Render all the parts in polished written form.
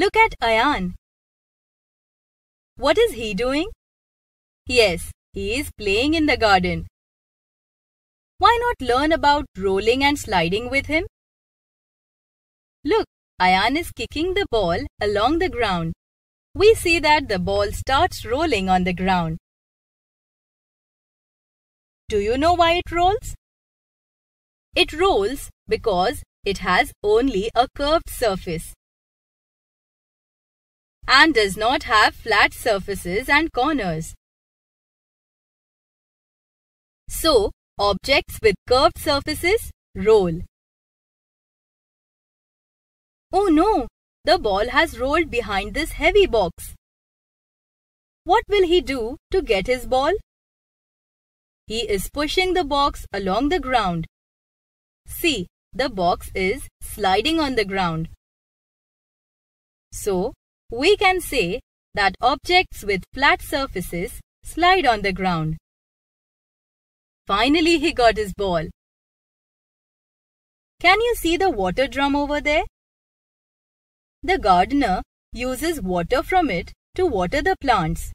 Look at Ayan. What is he doing? Yes, he is playing in the garden. Why not learn about rolling and sliding with him? Look, Ayan is kicking the ball along the ground. We see that the ball starts rolling on the ground. Do you know why it rolls? It rolls because it has only a curved surface and does not have flat surfaces and corners. So, objects with curved surfaces roll. Oh no! The ball has rolled behind this heavy box. What will he do to get his ball? He is pushing the box along the ground. See, the box is sliding on the ground. So, we can say that objects with flat surfaces slide on the ground. Finally, he got his ball. Can you see the water drum over there? The gardener uses water from it to water the plants.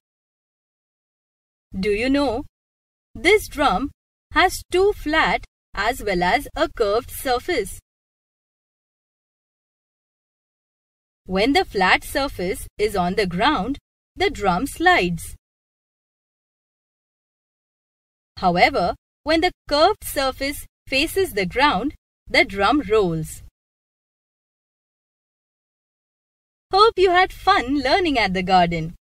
Do you know, this drum has two flat as well as a curved surface. When the flat surface is on the ground, the drum slides. However, when the curved surface faces the ground, the drum rolls. Hope you had fun learning at the garden.